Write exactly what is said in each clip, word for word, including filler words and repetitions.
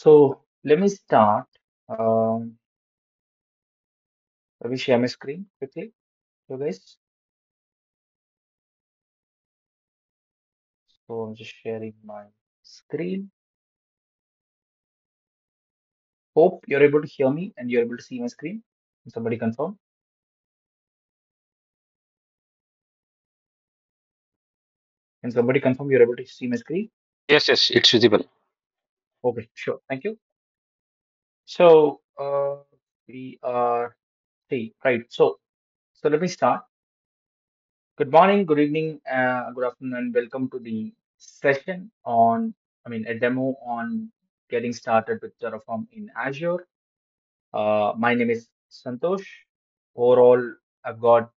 So let me start. Um, let me share my screen quickly, you guys. So I'm just sharing my screen. Hope you're able to hear me and you're able to see my screen. Can somebody confirm? Can somebody confirm you're able to see my screen? Yes, yes, it's visible. Okay, sure. Thank you. So uh, we are three, right? So so let me start. Good morning, good evening, uh, good afternoon, and welcome to the session on, I mean, a demo on getting started with Terraform in Azure. Uh, my name is Santosh. Overall, I've got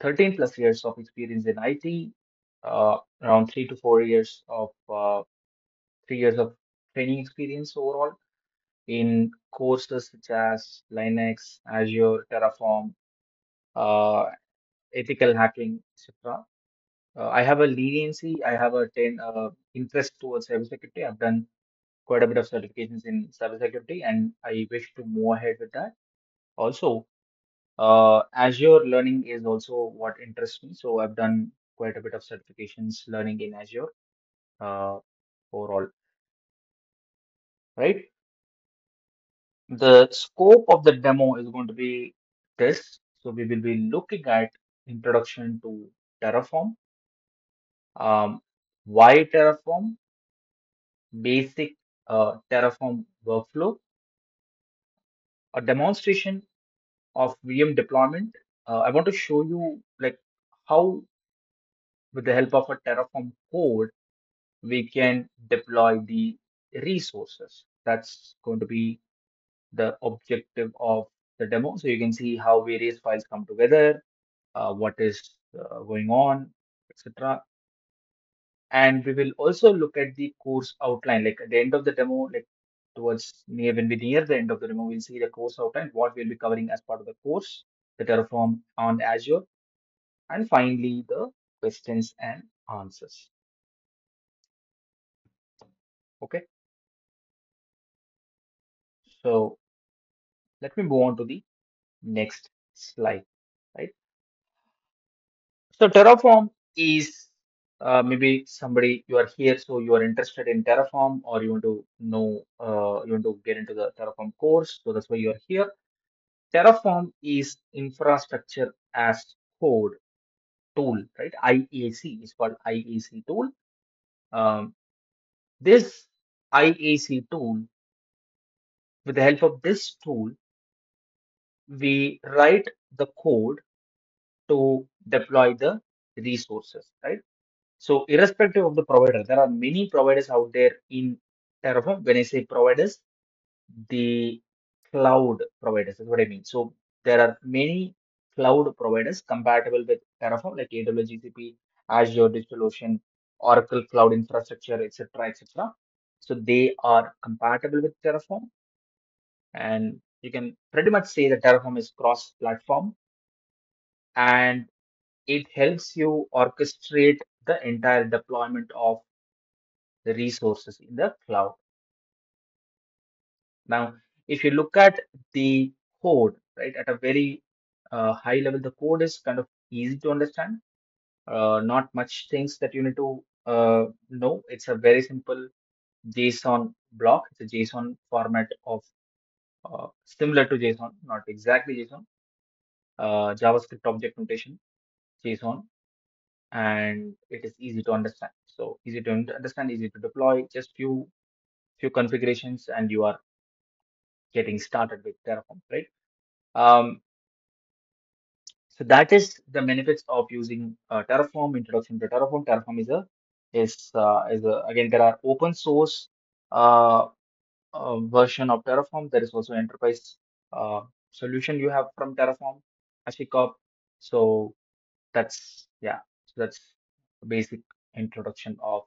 thirteen plus years of experience in I T, uh, around three to four years of uh, three years of training experience overall in courses such as Linux, Azure, Terraform, uh, ethical hacking, et cetera. Uh, I have a leniency. I have a ten uh, interest towards cybersecurity. I've done quite a bit of certifications in cybersecurity, and I wish to move ahead with that. Also, uh, Azure learning is also what interests me. So I've done quite a bit of certifications learning in Azure uh, overall. Right. The scope of the demo is going to be this. So we will be looking at introduction to Terraform. Um, why Terraform? Basic uh, Terraform workflow, a demonstration of V M deployment. Uh, I want to show you like how, with the help of a Terraform code, we can deploy the resources. That's going to be the objective of the demo. So you can see how various files come together, uh, what is uh, going on, et cetera. And we will also look at the course outline, like at the end of the demo, like towards near when we near the end of the demo, we'll see the course outline, what we'll be covering as part of the course, the Terraform on Azure, and finally the questions and answers. Okay. So let me move on to the next slide, right? So Terraform is uh, maybe somebody, you are here, so you are interested in Terraform, or you want to know, uh, you want to get into the Terraform course, so that's why you are here. Terraform is infrastructure as code tool, right? I A C is called I A C tool. Um, this I A C tool, with the help of this tool, we write the code to deploy the resources, right? So irrespective of the provider, there are many providers out there in Terraform. When I say providers, the cloud providers is what I mean. So there are many cloud providers compatible with Terraform, like A W S, G C P, Azure, DigitalOcean, Oracle Cloud Infrastructure, et cetera, et cetera. So they are compatible with Terraform. And you can pretty much say that Terraform is cross-platform, and it helps you orchestrate the entire deployment of the resources in the cloud. Now, if you look at the code, right, at a very uh, high level, the code is kind of easy to understand. Uh, not much things that you need to uh, know. It's a very simple JSON block. It's a JSON format of Uh, similar to JSON, not exactly JSON, uh, JavaScript object notation, JSON, and it is easy to understand. So easy to understand, easy to deploy, just few few configurations and you are getting started with Terraform, right? Um, so that is the benefits of using uh, Terraform. Introduction to Terraform. Terraform is a, is, uh, is a, again, there are open source uh, Uh, version of Terraform. There is also enterprise uh, solution you have from Terraform, HashiCorp. So that's, yeah, so that's the basic introduction of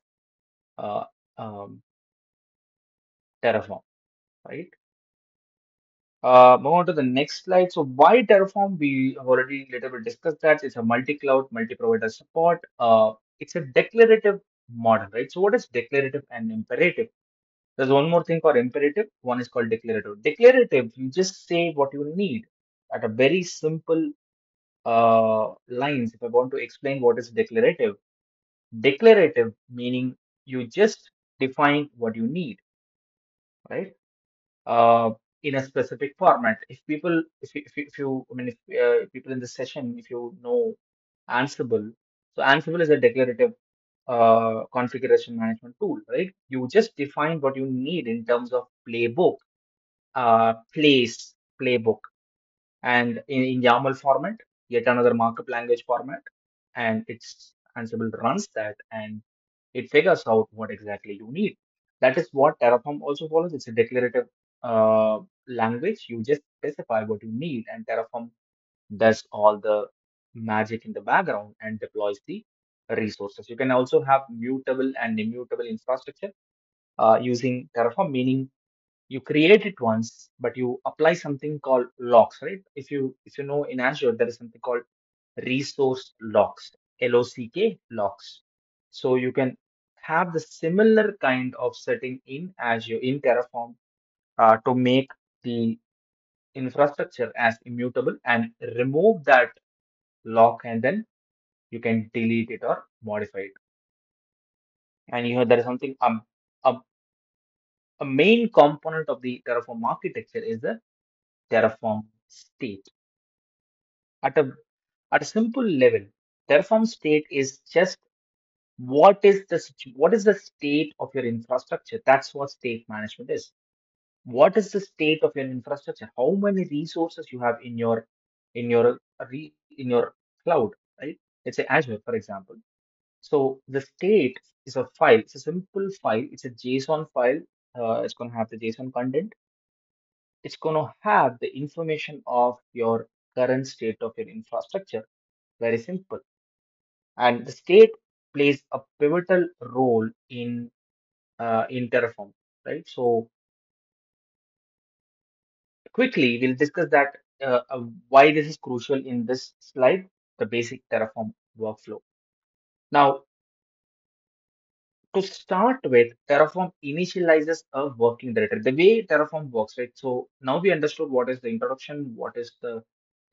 uh, um, Terraform, right? Uh, move on to the next slide. So why Terraform? We have already a little bit discussed that. It's a multi-cloud, multi-provider support. Uh, it's a declarative model, right? So what is declarative and imperative? There's one more thing for imperative. One is called declarative. Declarative, you just say what you need at a very simple uh, lines. If I want to explain what is declarative, declarative meaning you just define what you need, right? Uh, in a specific format. If people, if you, if you, if you I mean, if uh, people in this session, if you know Ansible, so Ansible is a declarative uh, configuration management tool, right? You just define what you need in terms of playbook, uh, place, playbook, and in, in YAML format, yet another markup language format, and it's Ansible runs that and it figures out what exactly you need. That is what Terraform also follows. It's a declarative uh, language. You just specify what you need, and Terraform does all the magic in the background and deploys the resources. You can also have mutable and immutable infrastructure uh, using Terraform, meaning you create it once, but you apply something called locks, right? If you if you know in Azure, there is something called resource locks, L O C K locks. So you can have the similar kind of setting in Azure, in Terraform, uh, to make the infrastructure as immutable and remove that lock, and then you can delete it or modify it. And you know, there is something, um, a, a main component of the Terraform architecture is the Terraform state. At a, at a simple level, Terraform state is just what is the what is the state of your infrastructure. That's what state management is. What is the state of your infrastructure? How many resources you have in your in your in your cloud, right? Let's say Azure, for example. So the state is a file. It's a simple file. It's a JSON file. Uh, it's going to have the JSON content. It's going to have the information of your current state of your infrastructure. Very simple. And the state plays a pivotal role in uh, in Terraform, right? So quickly, we'll discuss that uh, uh, why this is crucial in this slide, the basic Terraform workflow. Now, to start with, Terraform initializes a working directory. The way Terraform works, right? So now we understood what is the introduction, what is the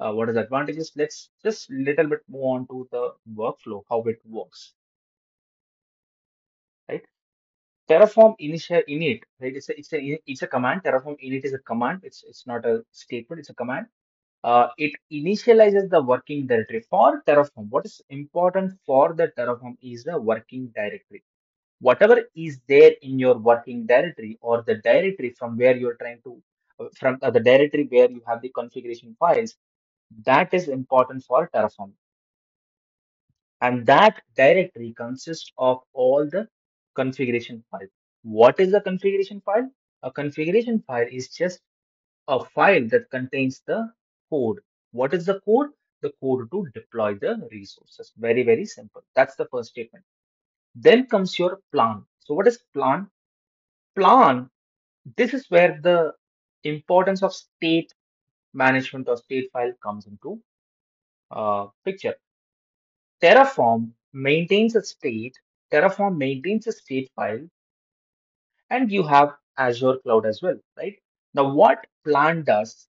uh, what is the advantages. Let's just little bit move on to the workflow, how it works. Right, Terraform initial init, right? It's a, it's a it's a command. Terraform init is a command. It's it's not a statement. It's a command. Uh, it initializes the working directory for Terraform. What is important for the Terraform is the working directory. Whatever is there in your working directory, or the directory from where you are trying to from uh, the directory where you have the configuration files, that is important for Terraform. And that directory consists of all the configuration file. What is a configuration file? A configuration file is just a file that contains the code. What is the code? The code to deploy the resources. Very, very simple. That's the first statement. Then comes your plan. So what is plan? Plan, this is where the importance of state management or state file comes into uh, picture. Terraform maintains a state. Terraform maintains a state file, and you have Azure Cloud as well, right? Now, what plan does,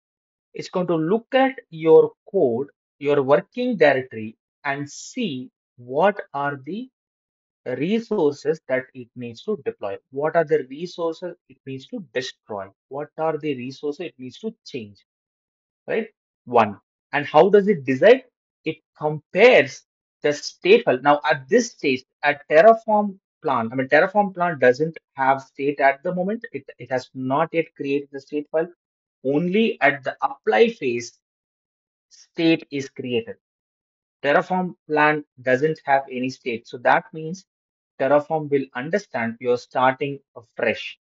it's going to look at your code, your working directory, and see what are the resources that it needs to deploy. What are the resources it needs to destroy? What are the resources it needs to change, right? One. And how does it decide? It compares the state file. Now at this stage, at Terraform plan, I mean Terraform plan doesn't have state at the moment. It, it has not yet created the state file. Only at the apply phase, state is created. Terraform plan doesn't have any state. So that means Terraform will understand you're starting afresh.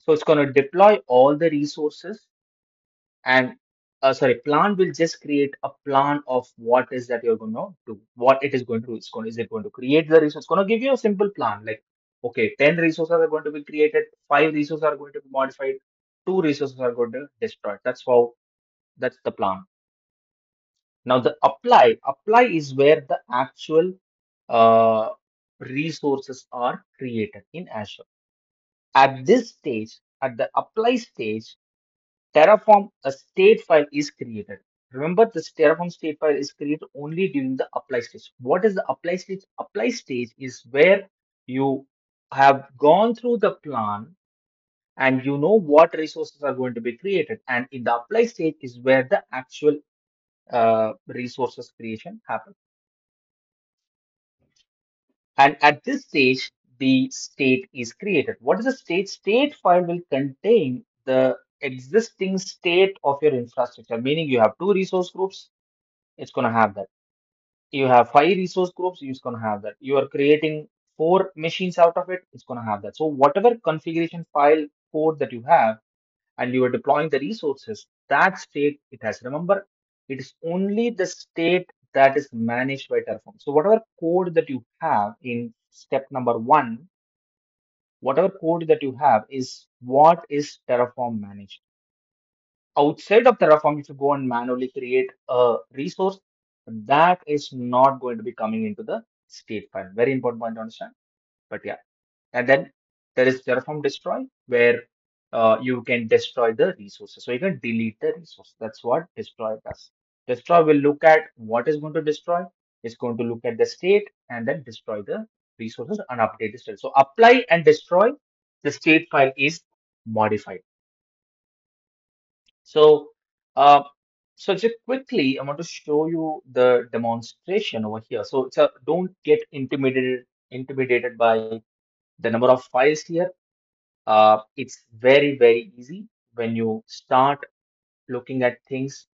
So it's going to deploy all the resources, and Uh, sorry, plan will just create a plan of what is that you're going to do, what it is going to do. It's going to, is it going to create the resource? It's going to give you a simple plan like, okay, ten resources are going to be created, five resources are going to be modified, two resources are going to be destroyed. That's how, that's the plan. Now the apply, apply is where the actual uh, resources are created in Azure. At this stage, at the apply stage, Terraform, a state file is created. Remember, this Terraform state file is created only during the apply stage. What is the apply stage? Apply stage is where you have gone through the plan and you know what resources are going to be created. And in the apply stage is where the actual uh, resources creation happens. And at this stage, the state is created. What is the state? State file will contain the existing state of your infrastructure, meaning you have two resource groups, it's going to have that. You have five resource groups, it's going to have that. You are creating four machines out of it, it's going to have that. So whatever configuration file code that you have and you are deploying the resources, that state it has. Remember, it is only the state that is managed by Terraform. So whatever code that you have in step number one, whatever code that you have is what is Terraform managed. Outside of Terraform, if you go and manually create a resource, that is not going to be coming into the state file. Very important point to understand. But yeah, and then there is Terraform destroy, where uh, you can destroy the resources. So you can delete the resource. That's what destroy does. Destroy will look at what is going to destroy. It's going to look at the state and then destroy the resources and update the state. So apply and destroy, the state file is modified. So, uh, so just quickly, I want to show you the demonstration over here. So, it's a, don't get intimidated intimidated by the number of files here. Uh, it's very very easy. When you start looking at things,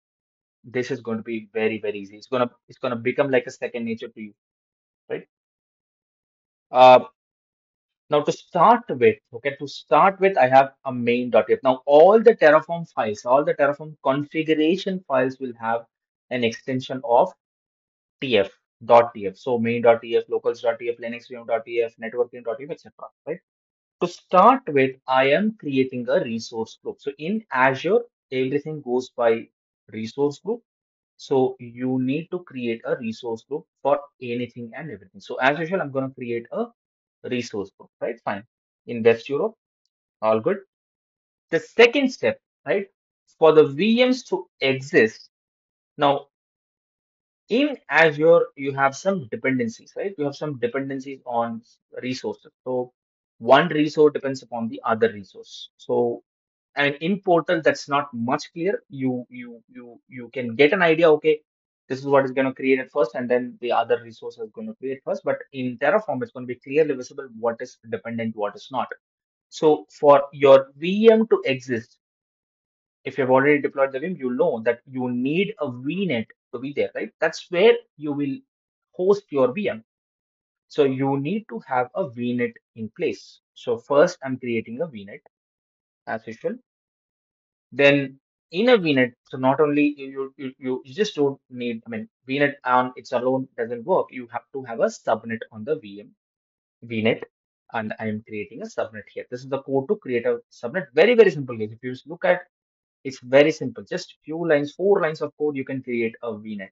this is going to be very very easy. It's gonna it's gonna become like a second nature to you, right? Uh, now to start with, okay, to start with, I have a main.tf. Now all the Terraform files, all the Terraform configuration files will have an extension of tf, .tf. So main.tf, locals.tf, linuxvm.tf, networking.tf, et cetera. Right? To start with, I am creating a resource group. So in Azure, everything goes by resource group. So you need to create a resource group for anything and everything. So as usual, I'm going to create a resource group, right? Fine. In West Europe, all good. The second step, right? For the V Ms to exist. Now, in Azure, you have some dependencies, right? You have some dependencies on resources. So one resource depends upon the other resource. So and in portal, that's not much clear. You you you you can get an idea. Okay, this is what is going to create it first, and then the other resource is going to create first. But in Terraform, it's going to be clearly visible what is dependent, what is not. So for your V M to exist, if you've already deployed the V M, you know that you need a V net to be there, right? That's where you will host your V M. So you need to have a V net in place. So first, I'm creating a V net as usual. Then in a V net, so not only you, you you you just don't need, I mean, V net on its alone doesn't work. You have to have a subnet on the V M V net, and I am creating a subnet here. This is the code to create a subnet. Very very simple. If you look at, it's very simple. Just few lines, four lines of code, you can create a V net.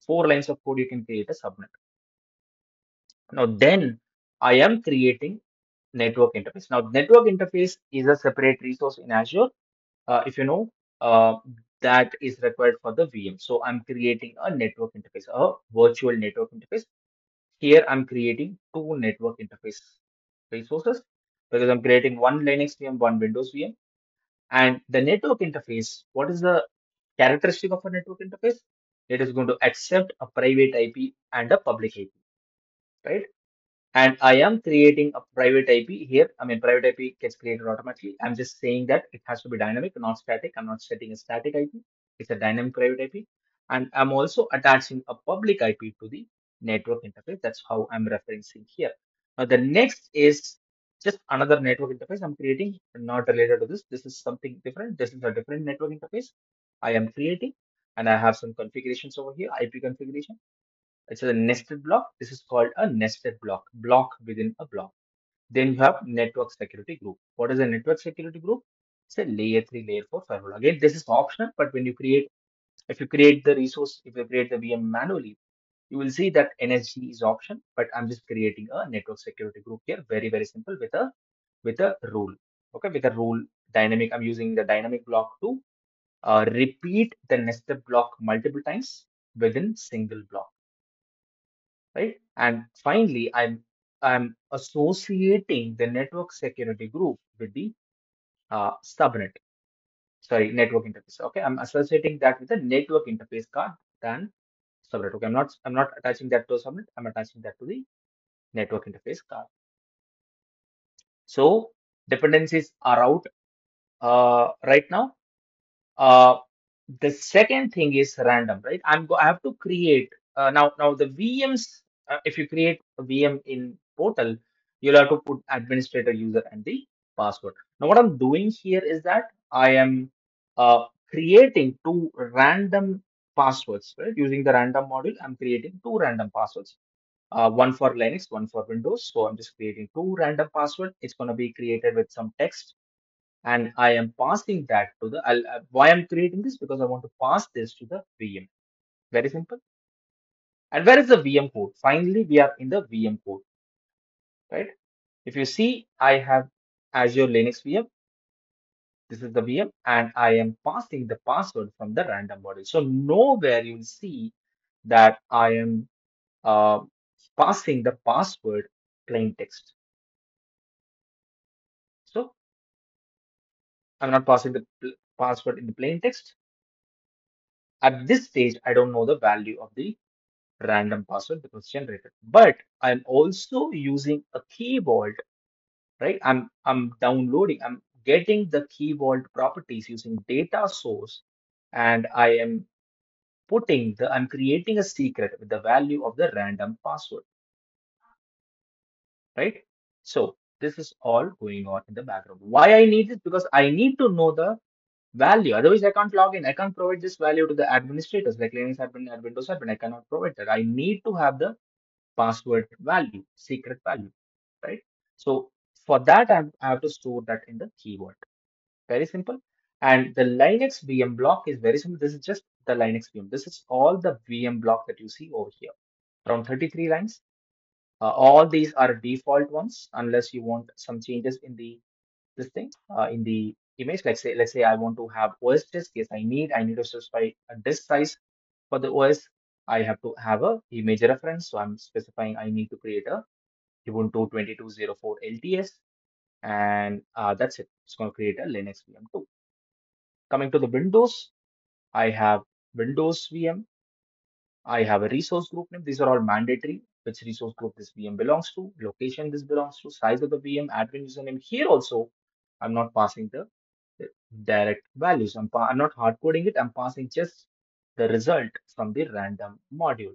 Four lines of code, you can create a subnet. Now then, I am creating network interface. Now network interface is a separate resource in Azure. Uh, if you know, uh, that is required for the V M. So I'm creating a network interface, a virtual network interface. Here I'm creating two network interface resources because I'm creating one Linux V M, one Windows V M. And the network interface, what is the characteristic of a network interface? It is going to accept a private I P and a public I P, right? And I am creating a private I P here. I mean, private I P gets created automatically. I'm just saying that it has to be dynamic, not static. I'm not setting a static I P. It's a dynamic private I P. And I'm also attaching a public I P to the network interface. That's how I'm referencing here. Now, the next is just another network interface I'm creating, not related to this. This is something different. This is a different network interface I am creating. And I have some configurations over here, I P configuration. It's a nested block. This is called a nested block, block within a block. Then you have network security group. What is a network security group? It's a layer three, layer four firewall. Again, this is optional, but when you create, if you create the resource, if you create the V M manually, you will see that N S G is option, but I'm just creating a network security group here. Very, very simple with a with a rule. Okay, with a rule dynamic, I'm using the dynamic block to uh, repeat the nested block multiple times within single block, right? And finally, I'm I'm associating the network security group with the uh, subnet, sorry, network interface. Okay, I'm associating that with the network interface card than subnet. Okay, I'm not I'm not attaching that to subnet. I'm attaching that to the network interface card. So dependencies are out uh, right now. Uh, the second thing is random, right? I'm go I have to create uh, now. Now the V Ms. Uh, if you create a V M in portal, you'll have to put administrator user and the password. Now what I'm doing here is that I am uh, creating two random passwords, right? Using the random module, I'm creating two random passwords, uh, one for Linux, one for Windows. So I'm just creating two random passwords. It's going to be created with some text, and I am passing that to the, I'll, uh, why I'm creating this? Because I want to pass this to the V M. Very simple. And where is the V M code? Finally, we are in the V M code, right? If you see, I have Azure Linux V M. This is the V M, and I am passing the password from the random module. So nowhere you will see that I am uh, passing the password plain text. So I'm not passing the password in the plain text. At this stage, I don't know the value of the random password that was generated, but I'm also using a key vault, right? I'm I'm downloading, I'm getting the key vault properties using data source, and I am putting the, I'm creating a secret with the value of the random password, right? So this is all going on in the background. Why I need this? Because I need to know the value, otherwise I can't log in. I can't provide this value to the administrators like Linux admin and Windows admin. I cannot provide that. I need to have the password value, secret value, right? So for that, I have to store that in the keyword. Very simple. And the Linux V M block is very simple. This is just the Linux V M. This is all the V M block that you see over here, around thirty-three lines. Uh, all these are default ones, unless you want some changes in the this thing uh, in the image. Like say, let's say I want to have O S disk. Yes, I need. I need to specify a disk size for the O S. I have to have a image reference. So I'm specifying I need to create a Ubuntu twenty-two oh four L T S, and uh, that's it. It's going to create a Linux V M too. Coming to the Windows, I have Windows V M. I have a resource group name. These are all mandatory. Which resource group this V M belongs to? Location this belongs to. Size of the V M. Admin username. Here also, I'm not passing the direct values. I'm, I'm not hard coding it. I'm passing just the result from the random module,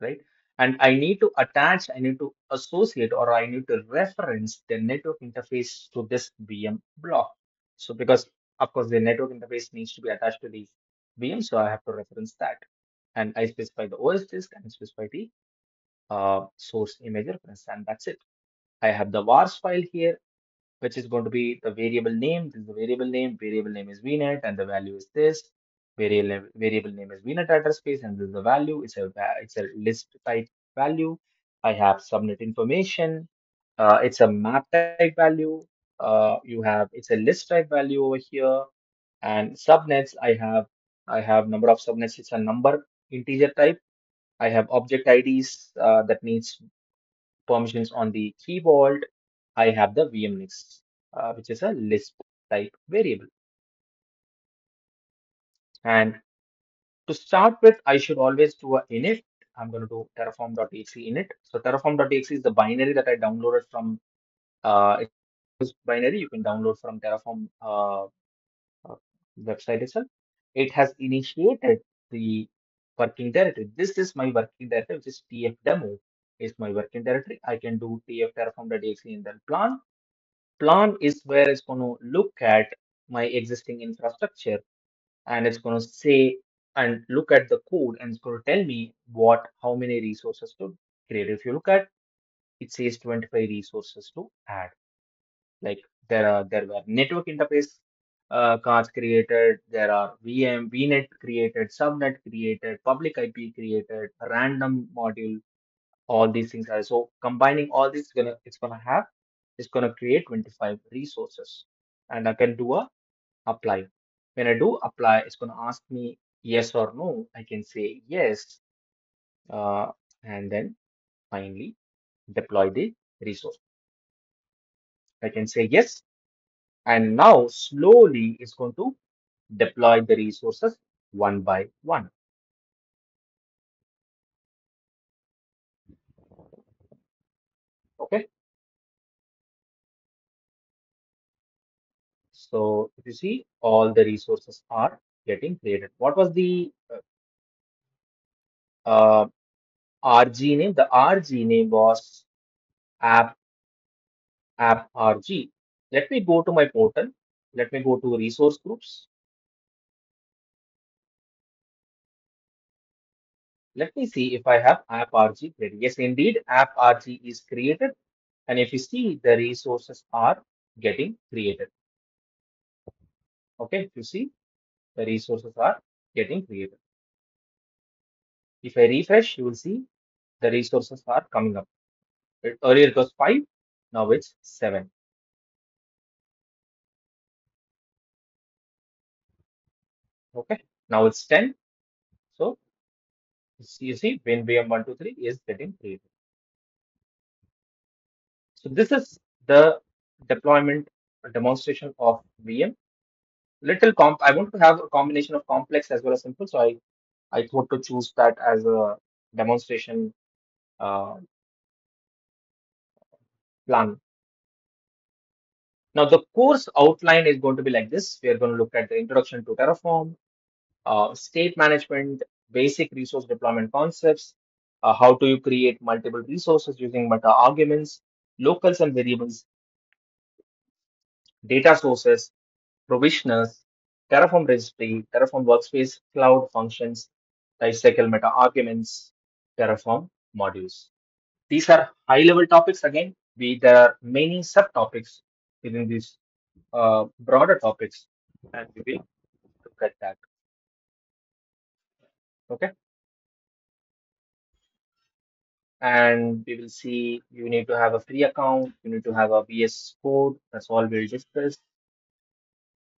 right? And I need to attach, I need to associate, or I need to reference the network interface to this V M block. So because of course the network interface needs to be attached to the V M, so I have to reference that. And I specify the O S disk and specify the uh, source image reference, and that's it. I have the vars file here, which is going to be the variable name. This is the variable name. Variable name is vnet, and the value is this. Variable variable name is vnet address space, and this is the value. It's a it's a list type value. I have subnet information. Uh, it's a map type value. Uh, you have it's a list type value over here, and subnets. I have I have number of subnets. It's a number integer type. I have object I Ds uh, that needs permissions on the key vault. I have the V M list, uh, which is a list type variable. And to start with, I should always do a init. I'm going to do terraform.exe init. So terraform.exe is the binary that I downloaded from uh, it's binary. You can download from Terraform uh, website itself. It has initiated the working directory. This is my working directory, which is tfdemo. Is my working directory. I can do tf terraform.exe in the plan. Plan is where it's going to look at my existing infrastructure, and it's going to say and look at the code, and it's going to tell me what how many resources to create. If you look at it, says twenty-five resources to add. Like there are there were network interface uh, cards created, there are V M vnet created, subnet created, public I P created, random module. all these things are. So combining all these, gonna it's gonna have it's gonna create twenty-five resources, and I can do a apply. When I do apply, it's gonna ask me yes or no. I can say yes, uh, and then finally deploy the resource. I can say yes, and now slowly it's going to deploy the resources one by one. Okay. So if you see, all the resources are getting created. What was the uh, R G name? The R G name was app app R G. Let me go to my portal. Let me go to resource groups. Let me see if I have app R G created. Yes, indeed, app R G is created. And if you see, the resources are getting created. Okay, if you see, the resources are getting created. If I refresh, you will see the resources are coming up. It, earlier it was five, now it's seven. Okay, now it's ten. So you see, WinVM one two three is getting created. So this is the deployment demonstration of V M. Little comp. I want to have a combination of complex as well as simple. So I, I thought to choose that as a demonstration uh, plan. Now the course outline is going to be like this. We are going to look at the introduction to Terraform, uh, state management, basic resource deployment concepts, uh, how do you create multiple resources using meta arguments, locals and variables, data sources, provisioners, Terraform registry, Terraform workspace, cloud functions, lifecycle meta arguments, Terraform modules. These are high level topics. Again, we, there are many subtopics within these uh, broader topics, and we will look at that. Okay, and we will see you need to have a free account, you need to have a V S Code. That's all we'll discuss.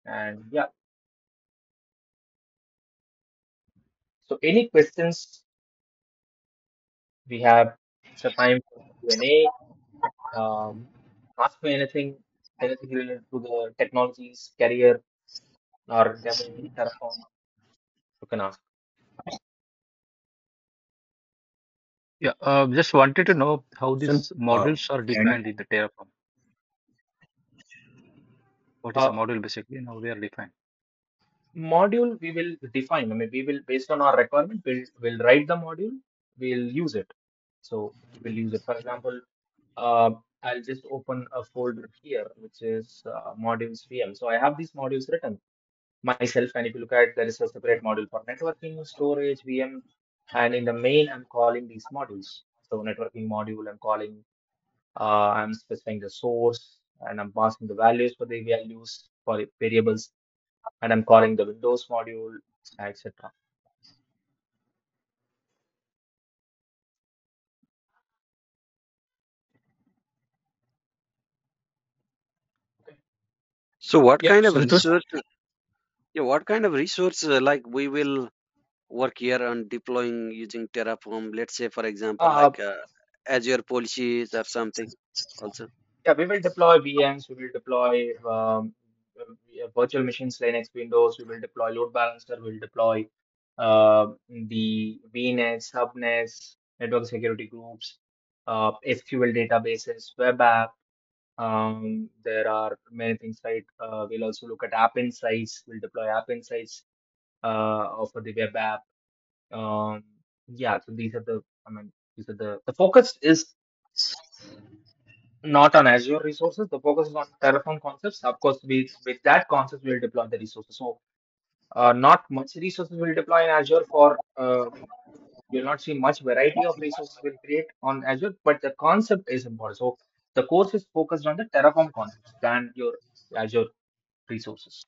And yeah, so any questions? We have some time for Q and A. Um, ask me anything, anything related to the technologies, career, or developing Terraform. You can ask. Yeah, uh, just wanted to know how these models uh, are defined in the Terraform. What is uh, a module basically, and how they are defined? Module we will define. I mean, we will, based on our requirement, we'll, we'll write the module, we'll use it. So we'll use it. For example, uh, I'll just open a folder here, which is uh, modules V M. So I have these modules written myself. And if you look at, there is a separate module for networking, storage, V M. And in the main, I'm calling these modules. So networking module, I'm calling, uh, I'm specifying the source, and I'm passing the values for the values for the variables, and I'm calling the Windows module, et cetera. Okay. So what yeah, kind of so resource? Yeah, what kind of resource uh, like we will work here on deploying using Terraform? Let's say, for example, uh, like uh, Azure policies or something also. Yeah, we will deploy V Ms, we will deploy um, virtual machines, Linux, Windows, we will deploy load balancer, we will deploy uh, the V Nets, subnets, network security groups, uh, S Q L databases, web app. Um, there are many things, right? Uh, we'll also look at App Insights, we'll deploy App Insights uh for the web app. Um yeah, so these are the, I mean, these are the the focus is not on Azure resources. The focus is on Terraform concepts. Of course, we, with that concept we'll deploy the resources. So uh not much resources will deploy in Azure for uh you'll not see much variety of resources we'll create on Azure, but the concept is important. So the course is focused on the Terraform concepts than your Azure resources.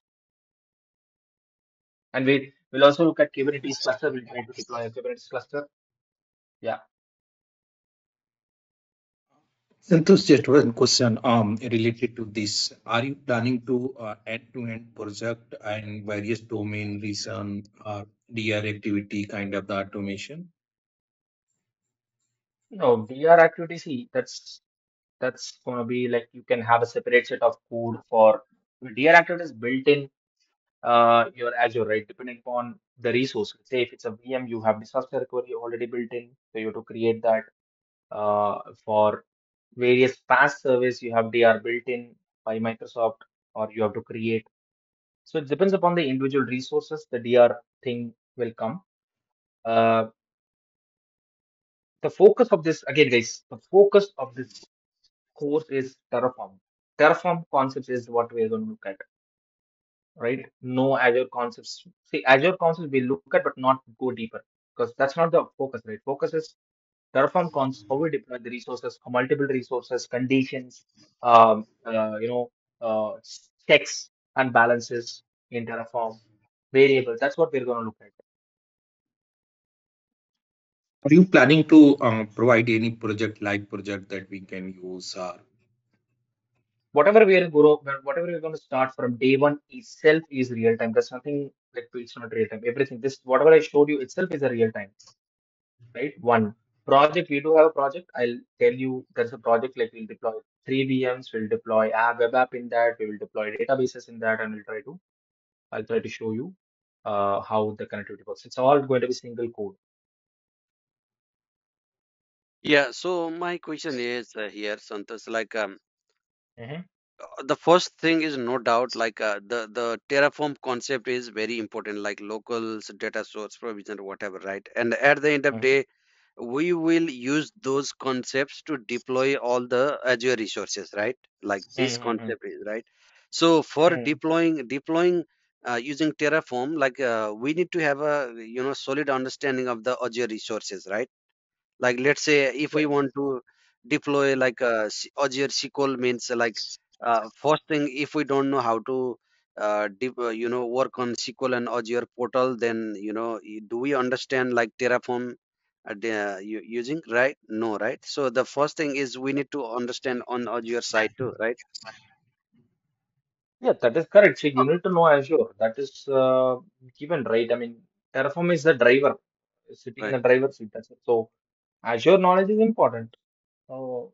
And we will also look at Kubernetes cluster. We'll try to deploy a Kubernetes cluster. Yeah. Santosh, just one question um, related to this. Are you planning to uh, end-to-end project and various domain reason or D R activity kind of the automation? No, D R activity, see, that's that's gonna be like you can have a separate set of code for D R activity is built in uh, your Azure, right? Depending upon the resource. Say if it's a V M, you have disaster recovery already built in, so you have to create that uh, for various fast service you have D R built in by Microsoft, or you have to create. So it depends upon the individual resources, the D R thing will come. Uh, the focus of this, again guys, the focus of this course is Terraform. Terraform concepts is what we are going to look at, right? No Azure concepts. See, Azure concepts we look at, but not go deeper, because that's not the focus, right? Focus is Terraform concepts, how we deploy the resources, multiple resources, conditions, um, uh, you know, uh, checks and balances in Terraform, variables. That's what we're going to look at. Are you planning to uh, provide any project like project that we can use? Uh... Whatever we are going, whatever we're going to start from day one itself is real time. There's nothing like it's not real time. Everything this whatever I showed you itself is a real time, right? One. Project, we do have a project. I'll tell you there's a project like we'll deploy three V Ms, we'll deploy our web app in that, we will deploy databases in that, and we'll try to, I'll try to show you uh, how the connectivity works. It's all going to be single code. Yeah, so my question is uh, here, Santosh, like um, mm-hmm. the first thing is no doubt like uh, the, the Terraform concept is very important, like locals, data source, provision, whatever, right? And at the end of mm-hmm. day, we will use those concepts to deploy all the Azure resources, right? Like this mm-hmm. concept is right. So for mm-hmm. deploying, deploying uh, using Terraform, like uh, we need to have a you know solid understanding of the Azure resources, right? Like let's say if we want to deploy like a Azure S Q L means like uh, first thing if we don't know how to uh, deep, uh, you know work on S Q L and Azure portal, then you know do we understand like Terraform? Uh, you using right? No, right? So the first thing is we need to understand on Azure side too, right? Yeah, that is correct. So you need to know Azure. That is uh, given, right? I mean, Terraform is the driver, sitting right in the driver's seat. That's it. So Azure knowledge is important. So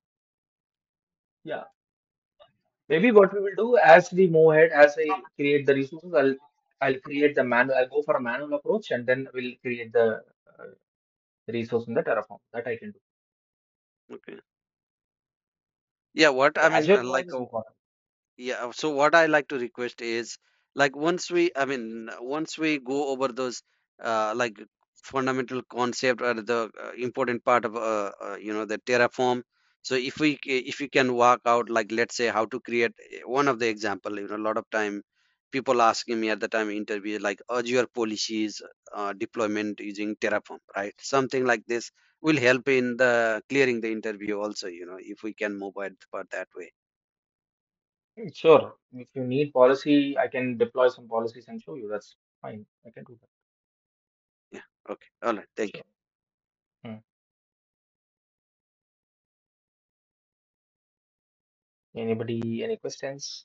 yeah, maybe what we will do as we move ahead, as I create the resources, I'll I'll create the manual. I'll go for a manual approach, and then we'll create the uh, resource in the Terraform that I can do. Okay. Yeah, what I mean, like, yeah, so what I like to request is like once we, I mean, once we go over those uh, like fundamental concept or the uh, important part of, uh, uh, you know, the Terraform. So if we, if you can walk out, like, let's say how to create one of the example, you know, a lot of time people asking me at the time interview like Azure policies uh, deployment using Terraform, right? Something like this will help in the clearing the interview also, you know, if we can move it part that way. Sure. If you need policy, I can deploy some policies and show you. That's fine. I can do that. Yeah. Okay. All right. Thank sure. you. Hmm. Anybody, any questions?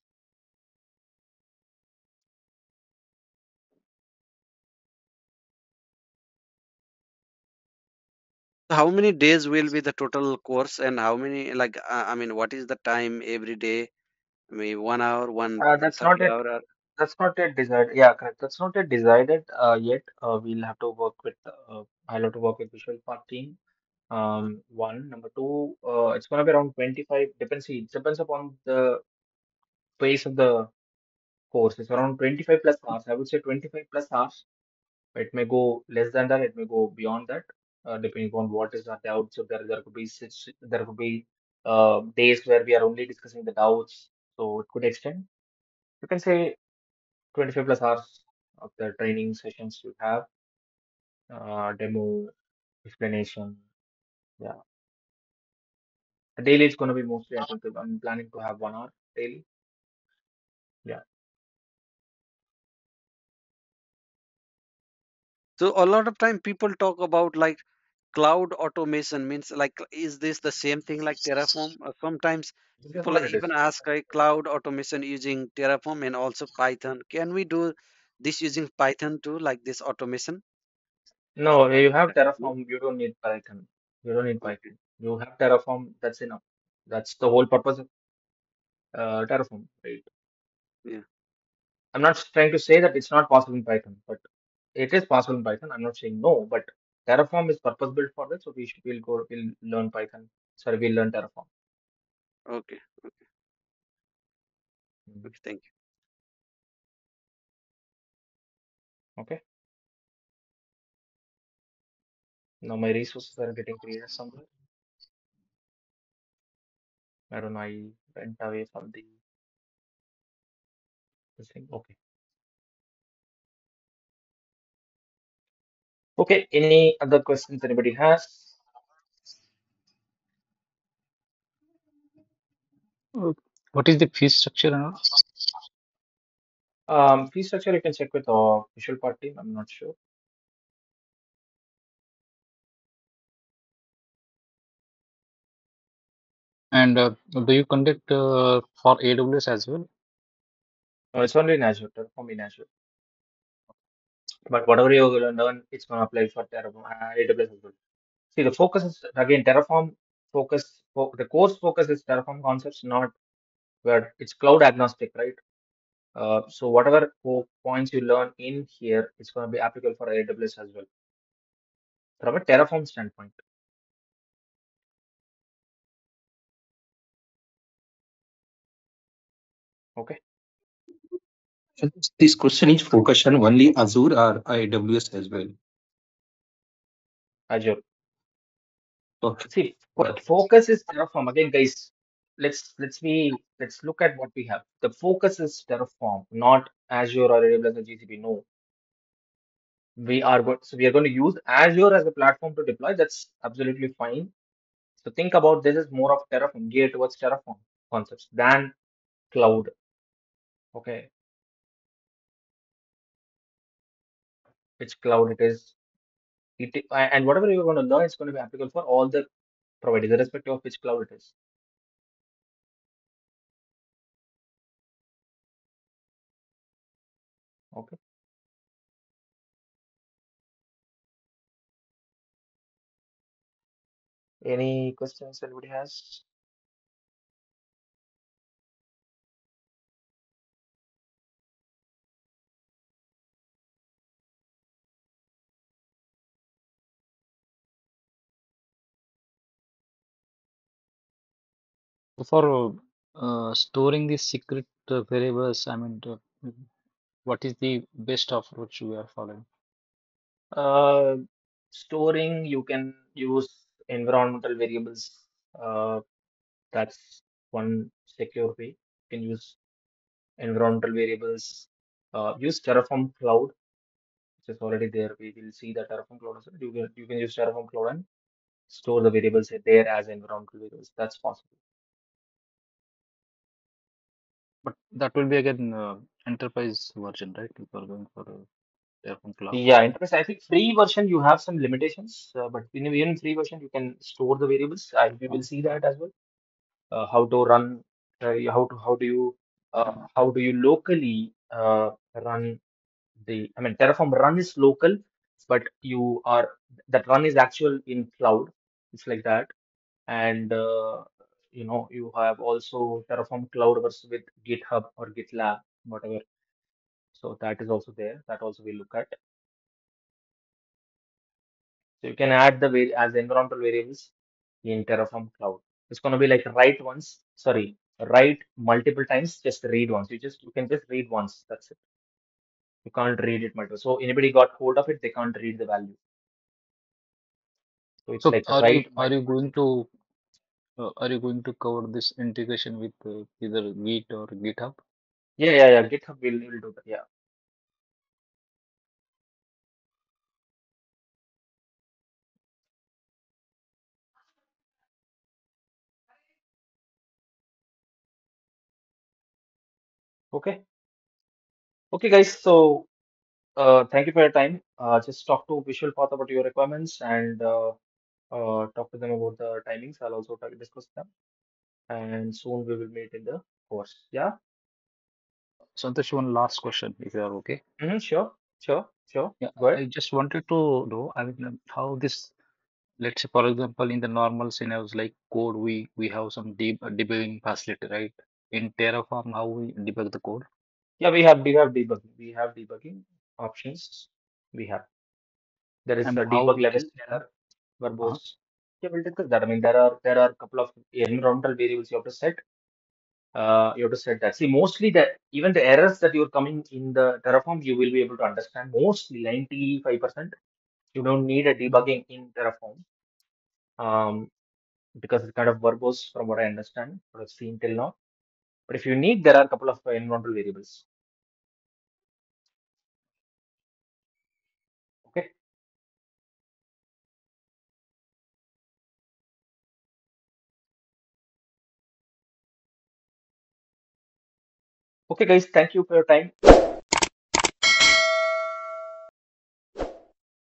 How many days will be the total course, and how many, like, uh, I mean, what is the time every day? I mean, one hour, one uh, that's not yet, hour or... That's not yet decided. Yeah, correct. That's not yet decided uh, yet. Uh, we'll have to work with, uh, I'll have to work with Visualpath team. Um, one, number two, uh, it's going to be around twenty-five, depends, it depends upon the pace of the course. It's around twenty-five plus hours. I would say twenty-five plus hours. It may go less than that. It may go beyond that. Uh, depending on what is our doubt, so there there could be such, there could be uh, days where we are only discussing the doubts, so it could extend. You can say twenty-five plus hours of the training sessions you have, uh, demo, explanation, yeah. Daily it's going to be mostly. I think I'm planning to have one hour daily. Yeah. So a lot of time people talk about like cloud automation means, like, is this the same thing like Terraform? Uh, sometimes people even ask, uh, cloud automation using Terraform and also Python. Can we do this using Python too, like this automation? No, you have Terraform. You don't need Python. You don't need Python. You have Terraform. That's enough. That's the whole purpose of uh, Terraform. Right? Yeah. I'm not trying to say that it's not possible in Python, but it is possible in Python. I'm not saying no, but Terraform is purpose built for this, so we should, we'll go, we'll learn Python. Sorry, we'll learn Terraform. Okay. Okay. Mm-hmm. Okay. Thank you. Okay. Now my resources are getting created somewhere. I don't know. I went away from the this thing. Okay. Okay. Any other questions anybody has? What is the fee structure? Um, fee structure you can check with our Visualpath team. I'm not sure. And uh, do you conduct uh, for A W S as well? No, it's only in Azure, Terraform in Azure. But whatever you learn, it's going to apply for Terraform, A W S as well. See, the focus is, again, Terraform focus, fo the course focus is Terraform concepts, not where it's cloud agnostic, right? Uh, so whatever points you learn in here, it's going to be applicable for A W S as well, from a Terraform standpoint. Okay. This question is focused on only Azure or A W S as well? Azure. Okay. See, focus is Terraform. Again, guys, let's let's be let's look at what we have. The focus is Terraform, not Azure or A W S or G C P. No. We are so we are going to use Azure as a platform to deploy. That's absolutely fine. So think about this is more of Terraform, geared towards Terraform concepts than cloud. Okay. Which cloud it is, it, and whatever you're going to learn, it's going to be applicable for all the providers, irrespective of which cloud it is. Okay. Any questions anybody has? For uh, storing the secret uh, variables, I mean, uh, what is the best approach we are following? Uh, storing, you can use environmental variables. Uh, that's one secure way. You can use environmental variables. Uh, use Terraform Cloud, which is already there. We will see that Terraform Cloud as well. You can, you can use Terraform Cloud and store the variables there as environmental variables. That's possible. But that will be again uh, enterprise version, right? People are going for uh, Terraform Cloud. Yeah, enterprise. I think free version you have some limitations, uh, but in even free version you can store the variables. I, we will see that as well. Uh, how to run? Uh, how to how do you uh, how do you locally uh, run the? I mean, Terraform run is local, but you are that run is actual in cloud. It's like that, and. Uh, You know, you have also Terraform Cloud versus with GitHub or GitLab, whatever. So that is also there. That also we look at. So you can add the way as environmental variables in Terraform Cloud. It's going to be like write once, sorry, write multiple times, just read once. You just you can just read once. That's it. You can't read it multiple. So anybody got hold of it, they can't read the value. So it's so like are write. You, are you going to Uh, are you going to cover this integration with uh, either Git or GitHub? Yeah, yeah, yeah. GitHub will will do that. Yeah. Okay. Okay, guys. So, uh, thank you for your time. Uh, just talk to Visualpath about your requirements and. Uh, uh, talk to them about the timings. I'll also talk, discuss them, and soon we will meet in the course. Yeah. Santosh, one last question, if you are okay. Mm-hmm, sure, sure, sure. Yeah, go ahead. I just wanted to know, I mean, how this, let's say, for example, in the normal scenarios like code, we we have some deb debugging facility, right? In Terraform, how we debug the code? Yeah, we have we have debugging. We have debugging options. We have there is And the how debug we level can, error uh, verbose. Yeah, we'll discuss that. I mean, there are there are a couple of environmental variables you have to set. Uh, you have to set that. See, mostly that even the errors that you're coming in the Terraform, you will be able to understand mostly ninety-five percent. You don't need a debugging in Terraform um, because it's kind of verbose from what I understand, what I've seen till now. But if you need, there are a couple of environmental variables. Okay. Okay, guys, thank you for your time.